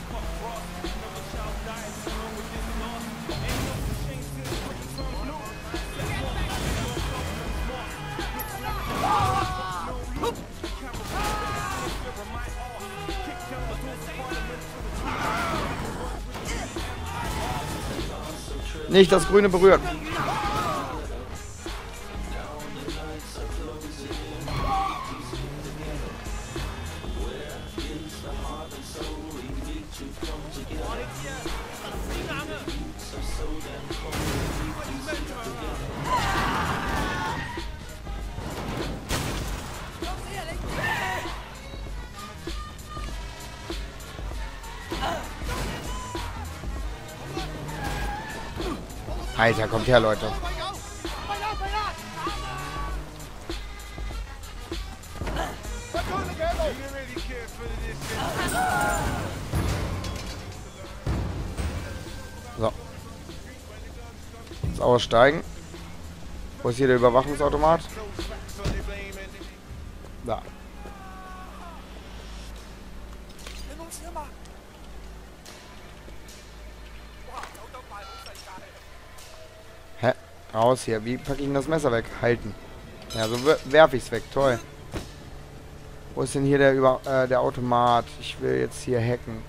Nicht das Grüne berühren. Alter, kommt her, Leute. So. Jetzt aussteigen. Wo ist hier der Überwachungsautomat? Da. Raus hier. Wie packe ich denn das Messer weg? Halten. Ja, so werfe ich es weg. Toll. Wo ist denn hier der Automat? Ich will jetzt hier hacken.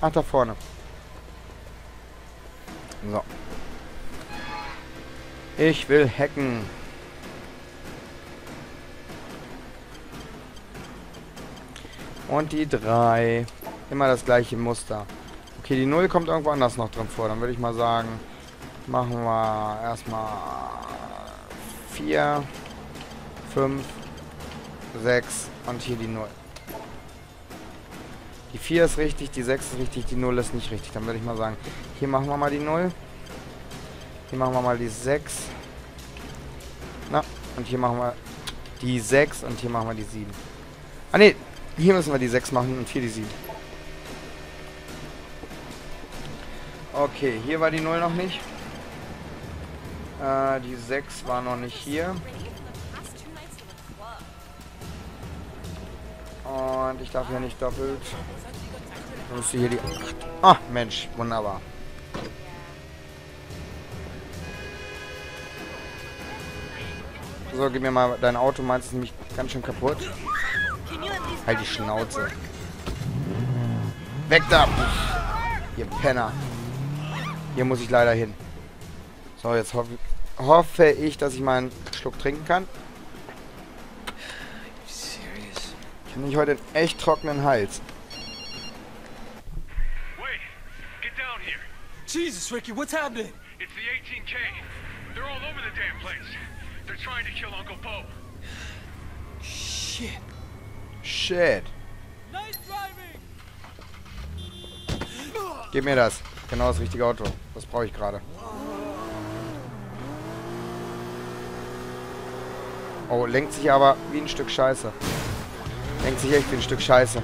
Ach, da vorne. So. Ich will hacken. Und die 3. Immer das gleiche Muster. Okay, die 0 kommt irgendwo anders noch drin vor. Dann würde ich mal sagen... Machen wir erstmal 4, 5, 6 und hier die 0. Die 4 ist richtig, die 6 ist richtig, die 0 ist nicht richtig. Dann würde ich mal sagen, hier machen wir mal die 0. Hier machen wir mal die 6. Na, und hier machen wir die 6 und hier machen wir die 7. Ah ne, hier müssen wir die 6 machen und hier die 7. Okay, hier war die 0 noch nicht. Die 6 war noch nicht hier. Und ich darf hier nicht doppelt. Dann müsste hier die 8. Ah, Mensch, wunderbar. So, gib mir mal dein Auto, meins ist nämlich ganz schön kaputt. Halt die Schnauze. Weg da! Ihr Penner. Hier muss ich leider hin. So, jetzt hoffe ich, dass ich meinen Schluck trinken kann. Ich habe mich heute einen echt trockenen Hals. Wait, get down here. Jesus, Ricky, what's happening? It's the 18K. They're all over the damn place. They're trying to kill Uncle Po. Shit. Shit. Nice driving. Gib mir das. Genau das richtige Auto. Das brauche ich gerade. Oh, lenkt sich aber wie ein Stück Scheiße. Lenkt sich echt wie ein Stück Scheiße.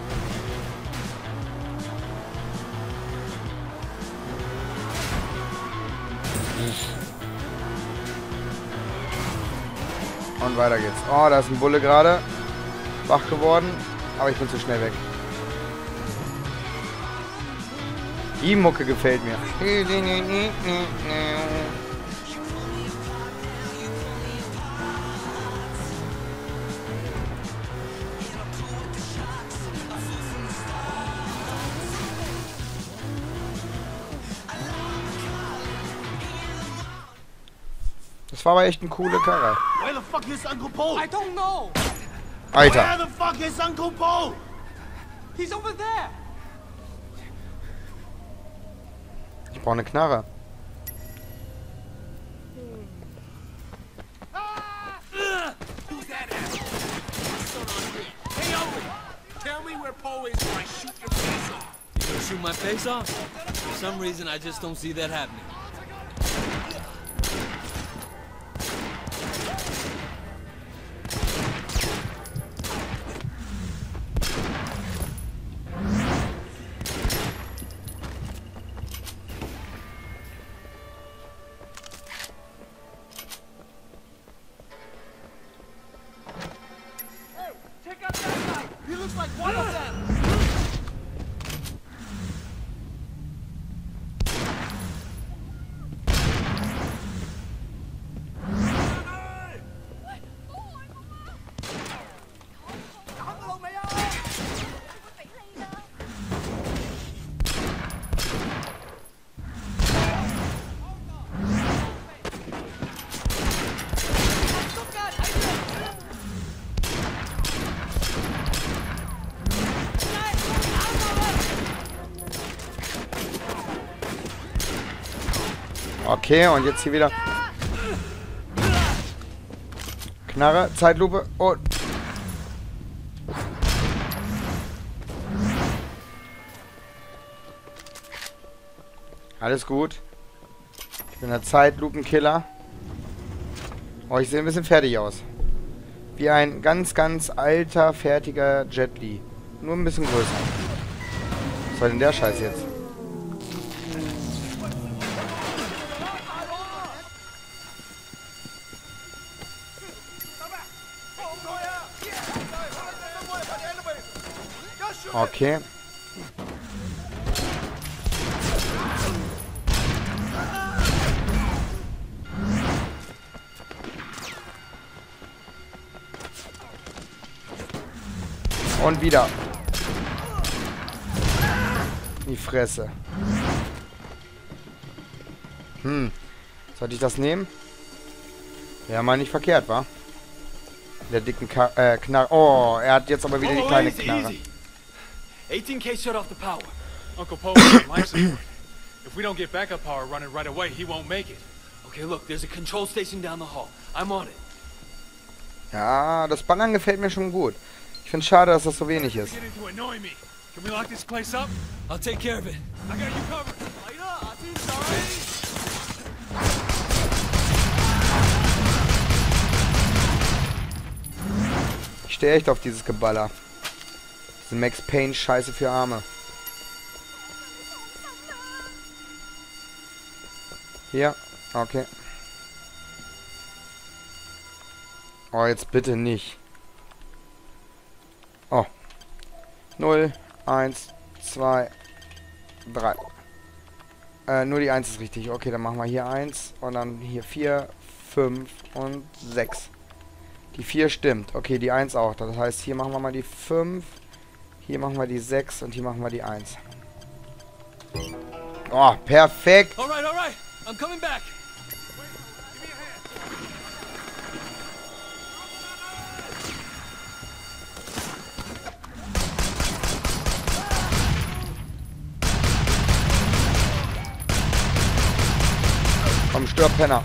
Und weiter geht's. Oh, da ist ein Bulle gerade. Wach geworden. Aber ich bin zu schnell weg. Die Mucke gefällt mir. Das war aber echt eine coole Karre. Where the fuck is Uncle Po? I don't know. Alter. Where the fuck is Uncle Po? He's over there. Ich brauche eine Knarre. shoot my face off? For some reason, I just don't see that happening. Okay, und jetzt hier wieder Knarre, Zeitlupe und... Alles gut. Ich bin der Zeitlupenkiller. Oh, ich sehe ein bisschen fertig aus. Wie ein ganz, ganz alter, fertiger Jet Li. Nur ein bisschen größer. Was soll denn der Scheiß jetzt? Okay. Und wieder. Die Fresse. Sollte ich das nehmen? Wäre mal nicht verkehrt, wa? Der dicken Knarre. Oh, er hat jetzt aber wieder die kleine Knarre. 18K shut off the power. Uncle Po is on life support. If we don't get backup power running right away, he won't make it. Okay, look, there's a control station down the hall. I'm on it. Ja, das Ballern gefällt mir schon gut. Ich finde schade, dass das so wenig ist. Can we lock this place up? I'll take care of it. I got you covered. Ich stehe echt auf dieses Geballer. Diese Max Payne Scheiße für Arme. Hier, okay. Oh, jetzt bitte nicht. Oh. 0, 1, 2, 3. Nur die 1 ist richtig. Okay, dann machen wir hier 1 und dann hier 4, 5 und 6. Die 4 stimmt. Okay, die 1 auch. Das heißt, hier machen wir mal die 5. Hier machen wir die 6 und hier machen wir die 1. Oh, perfekt. Alright. I'm coming back. Komm, stirb, Penner.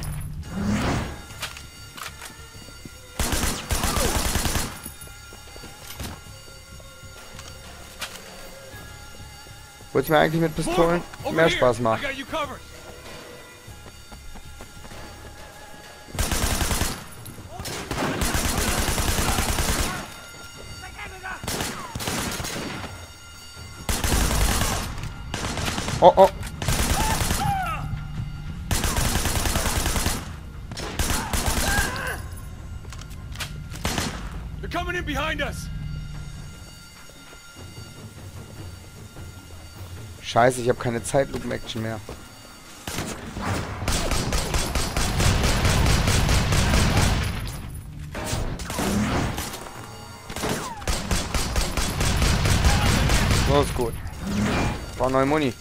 Wollte ich mir eigentlich mit Pistolen mehr Spaß machen. Oh. They're coming in behind us. Scheiße, ich habe keine Zeitlupen-Action mehr. So ist gut. Ich brauche neue Muni.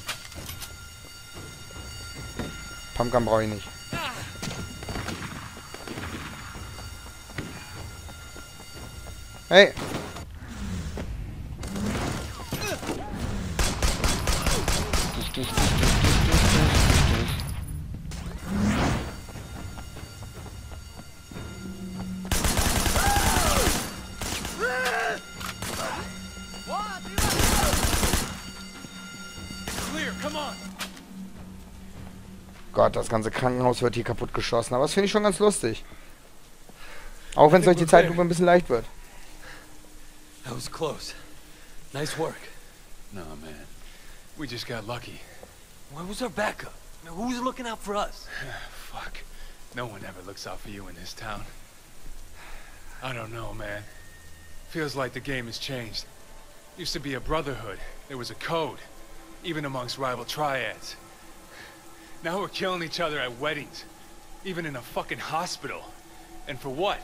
Pumpgun brauche ich nicht. Hey! Gott, das ganze Krankenhaus wird hier kaputt geschossen. Aber das finde ich schon ganz lustig. Auch wenn es euch die Zeitlupe ein bisschen leicht wird. That was close. Nice work. No, man. We just got lucky. Where was our backup? Who's looking out for us? Fuck. No one ever looks out for you in this town. I don't know, man. Feels like the game has changed. Used to be a brotherhood. There was a code. Even amongst rival triads. Now we're killing each other at weddings. Even in a fucking hospital. And for what?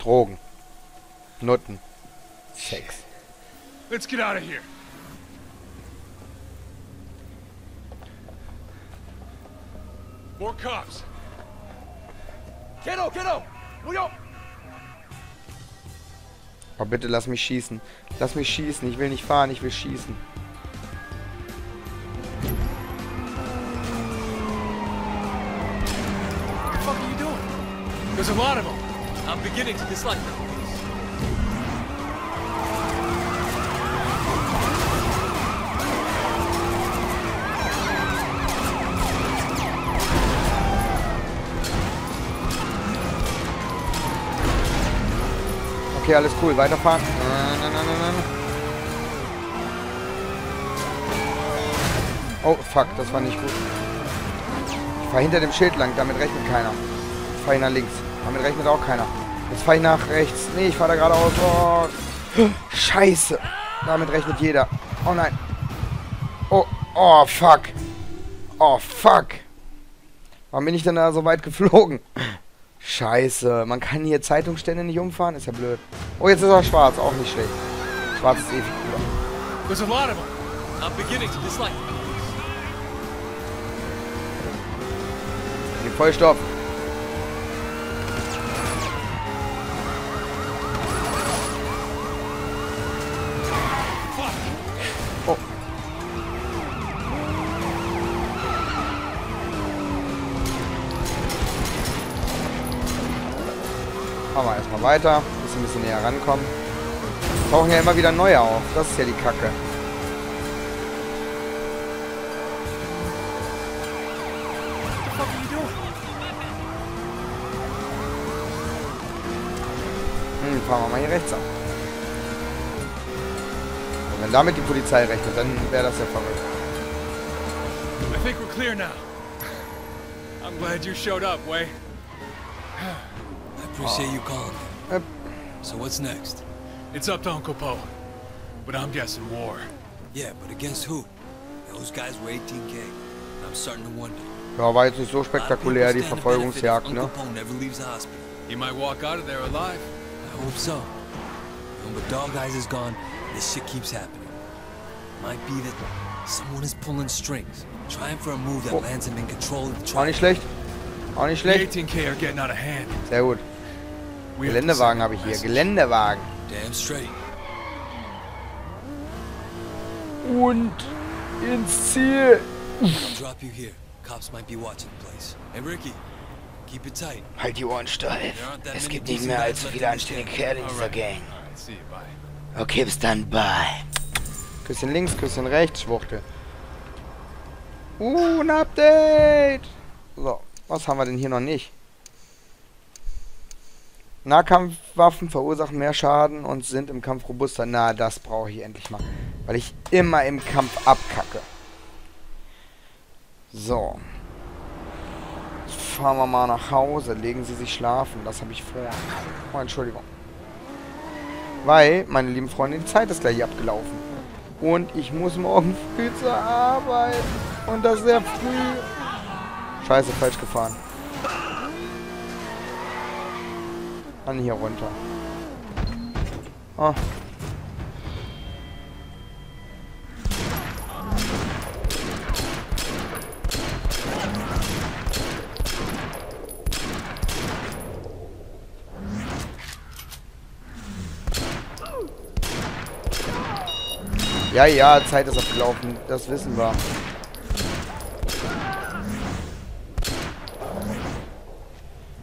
Drogen. Nutten. Sex. Let's get out of here. More cops. Kiddo, Kiddo! Oh, bitte lass mich schießen. Lass mich schießen. Ich will nicht fahren, ich will schießen. What the fuck are you doing? There's a lot of them. I'm beginning to dislike them. Okay, alles cool, weiterfahren. Oh, fuck, das war nicht gut. Ich fahre hinter dem Schild lang, damit rechnet keiner. Ich fahre nach links, damit rechnet auch keiner. Jetzt fahre ich nach rechts. Nee, ich fahre da geradeaus. Oh, scheiße. Damit rechnet jeder. Oh nein. Oh, oh, fuck. Oh, fuck. Warum bin ich denn da so weit geflogen? Scheiße, man kann hier Zeitungsstände nicht umfahren, ist ja blöd. Oh, jetzt ist er schwarz, auch nicht schlecht. Schwarz ist eh viel cooler. Vollstopp. Oh. Machen wir erstmal weiter, müssen ein bisschen näher rankommen. Es tauchen ja immer wieder neue auf, das ist ja die Kacke. Hm, fahren wir mal hier rechts ab. Und wenn damit die Polizei rechnet, dann wäre das ja verrückt. I think we're clear now. I'm glad you showed up, Wei. Appreciate you calling. So what's next? It's up to Uncle Po, but I'm guessing war. Yeah, but against who? Those guys were 18K. I'm starting to wonder. Ja, war jetzt nicht so spektakulär die Verfolgungsjagd, ne? He might walk out of there alive. I hope so. When the Dog Eyes is gone, this shit keeps happening. Might be that someone is pulling strings, trying for a move that lands him in control of the tribe. War nicht schlecht. Auch nicht schlecht. Sehr gut. Geländewagen habe ich hier. Geländewagen. Und ins Ziel. Halt die Ohren steif. Es gibt nicht mehr allzu viele anständige Kerle in dieser Gang. Okay, bis dann, bye. Küsschen links, Küsschen rechts, Schwuchtel. Ein Update. So. Was haben wir denn hier noch nicht? Nahkampfwaffen verursachen mehr Schaden und sind im Kampf robuster. Na, das brauche ich endlich mal. Weil ich immer im Kampf abkacke. So. Fahren wir mal nach Hause. Legen Sie sich schlafen. Das habe ich vor. Oh, Entschuldigung. Weil, meine lieben Freunde, die Zeit ist gleich abgelaufen. Und ich muss morgen früh zur Arbeit. Und das sehr früh. Scheiße, falsch gefahren. Dann hier runter. Oh. Ja, Zeit ist abgelaufen. Das wissen wir.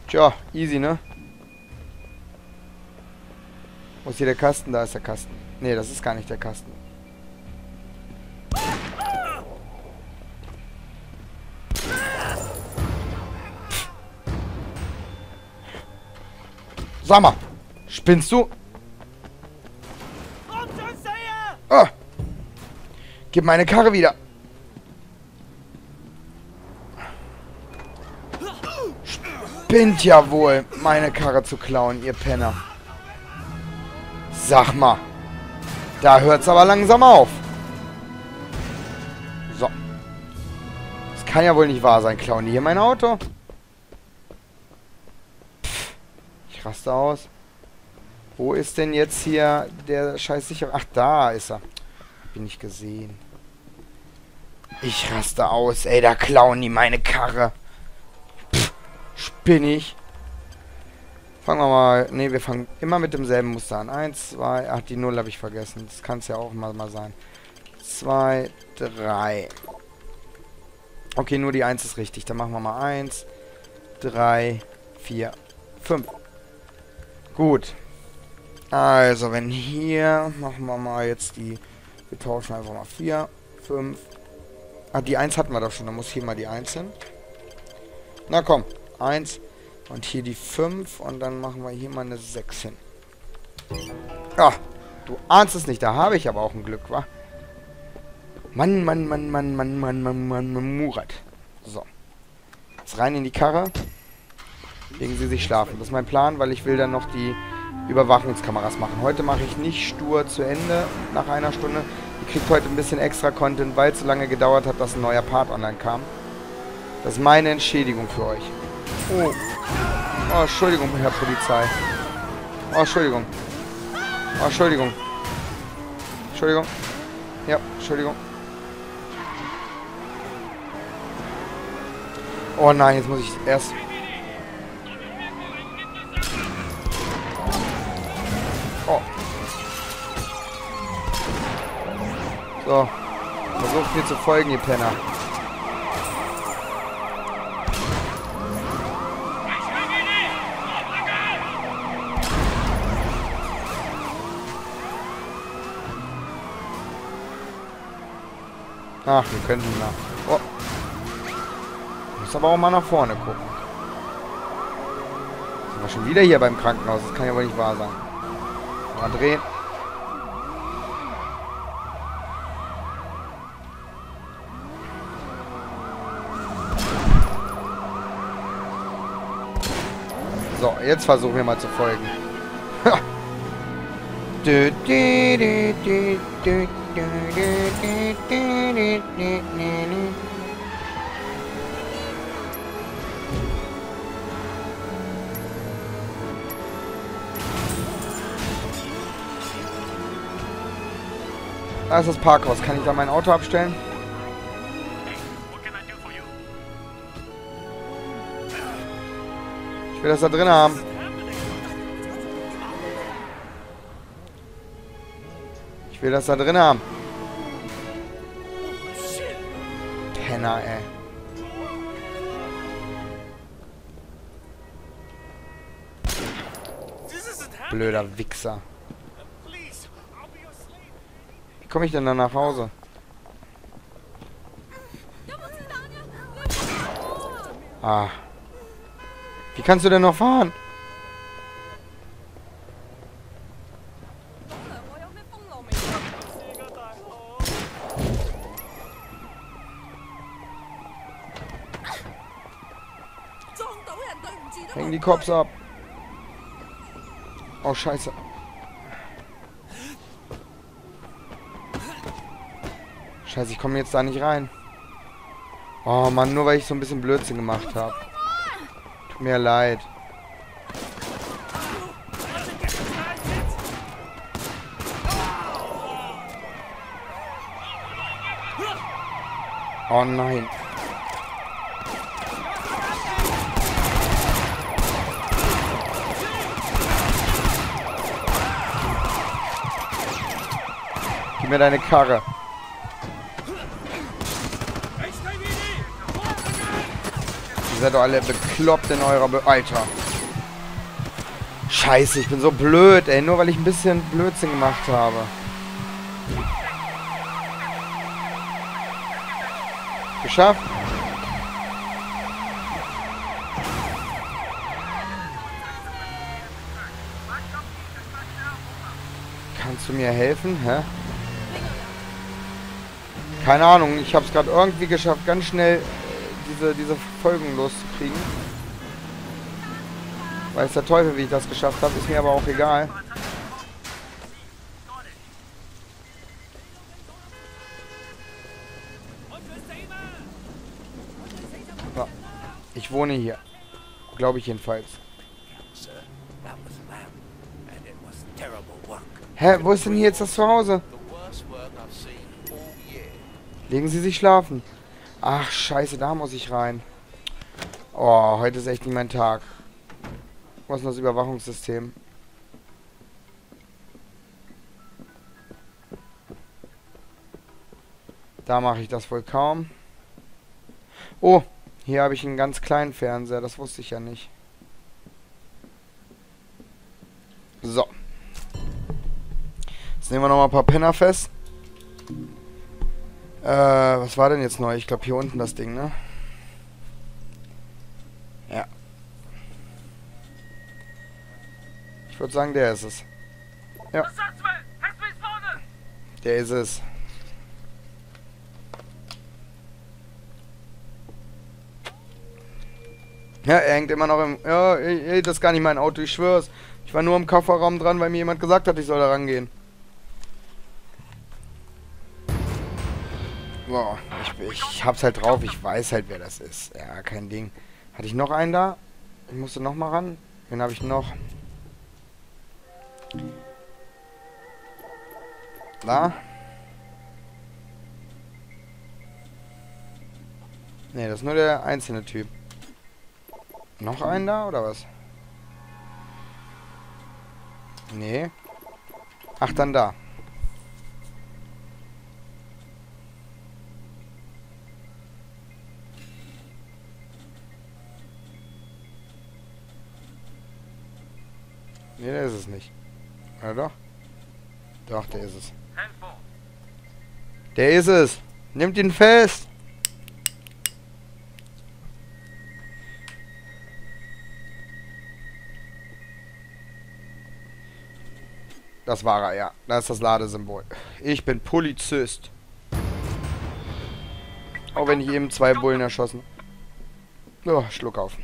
Tja, easy, ne? Wo ist hier der Kasten? Da ist der Kasten. Ne, das ist gar nicht der Kasten. Sag mal, spinnst du? Ah. Gib meine Karre wieder. Spinnt ja wohl, meine Karre zu klauen, ihr Penner. Sag mal. Da hört's aber langsam auf. So. Das kann ja wohl nicht wahr sein. Klauen die hier mein Auto? Pff, ich raste aus. Wo ist denn jetzt hier der scheiß Sicherung? Ach, da ist er. Bin ich gesehen. Ich raste aus. Ey, da klauen die meine Karre. Pff, spinn ich. Fangen wir mal... Ne, wir fangen immer mit demselben Muster an. 1, 2... Ach, die 0 habe ich vergessen. Das kann es ja auch mal sein. 2, 3. Okay, nur die 1 ist richtig. Dann machen wir mal 1, 3, 4, 5. Gut. Also, wenn hier... Machen wir mal jetzt die... Wir tauschen einfach mal 4, 5... Ah, die 1 hatten wir doch schon. Dann muss hier mal die 1 hin. Na komm. 1... Und hier die 5 und dann machen wir hier mal eine 6 hin. Ah, du ahnst es nicht, da habe ich aber auch ein Glück, wa? Mann, Murat. So. Jetzt rein in die Karre. Legen Sie sich schlafen. Das ist mein Plan, weil ich will dann noch die Überwachungskameras machen. Heute mache ich nicht stur zu Ende nach einer Stunde. Ihr kriegt heute ein bisschen extra Content, weil es so lange gedauert hat, dass ein neuer Part online kam. Das ist meine Entschädigung für euch. Oh. Oh, Entschuldigung, Herr Polizei. Oh, Entschuldigung. Oh, Entschuldigung. Entschuldigung. Ja, Entschuldigung. Oh nein, jetzt muss ich erst... Oh. So. Versucht mir zu folgen, ihr Penner. Ach, wir könnten nach. Oh. Muss aber auch mal nach vorne gucken. Sind wir schon wieder hier beim Krankenhaus? Das kann ja wohl nicht wahr sein. Mal drehen. So, jetzt versuchen wir mal zu folgen. Da ist das Parkhaus. Kann ich da mein Auto abstellen? Ich will das da drin haben. Ich will das da drin haben. Penner, ey. Blöder Wichser. Wie komme ich denn dann nach Hause? Ah. Wie kannst du denn noch fahren? Hängen die Cops ab. Oh, scheiße. Scheiße, ich komme jetzt da nicht rein. Oh, Mann, nur weil ich so ein bisschen Blödsinn gemacht habe. Tut mir leid. Oh, nein. Mir deine Karre. Ihr seid doch alle bekloppt in eurer Alter. Scheiße, ich bin so blöd, ey. Nur weil ich ein bisschen Blödsinn gemacht habe. Geschafft? Kannst du mir helfen? Hä? Keine Ahnung, ich habe es gerade irgendwie geschafft, ganz schnell diese Folgen loszukriegen. Weiß der Teufel, wie ich das geschafft habe, ist mir aber auch egal. Ja. Ich wohne hier. Glaube ich jedenfalls. Hä, wo ist denn hier jetzt das Zuhause? Legen Sie sich schlafen. Ach, scheiße, da muss ich rein. Oh, heute ist echt nicht mein Tag. Was ist denn das Überwachungssystem? Da mache ich das wohl kaum. Oh, hier habe ich einen ganz kleinen Fernseher. Das wusste ich ja nicht. So. Jetzt nehmen wir nochmal ein paar Penner fest. Was war denn jetzt neu? Ich glaube hier unten das Ding, ne? Ja. Ich würde sagen, der ist es. Ja. Der ist es. Ja, er hängt immer noch im... Ja, das ist gar nicht mein Auto, ich schwör's. Ich war nur im Kofferraum dran, weil mir jemand gesagt hat, ich soll da rangehen. Wow, ich hab's halt drauf, ich weiß halt, wer das ist. Ja, kein Ding. Hatte ich noch einen da? Ich musste noch mal ran. Wen habe ich noch? Da? Ne, das ist nur der einzelne Typ. Noch einen da, oder was? Nee. Ach, dann da. Nee, der ist es nicht. Oder doch? Doch, der ist es. Der ist es! Nimmt ihn fest! Das war er, ja. Das ist das Ladesymbol. Ich bin Polizist. Auch wenn ich eben zwei Bullen erschossen habe. Oh, Schluck auf.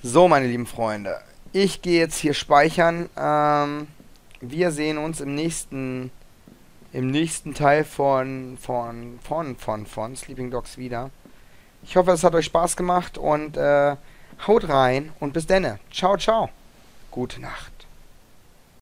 So, meine lieben Freunde, ich gehe jetzt hier speichern. Wir sehen uns im nächsten Teil von Sleeping Dogs wieder. Ich hoffe, es hat euch Spaß gemacht und haut rein und bis denne. Ciao, ciao. Gute Nacht.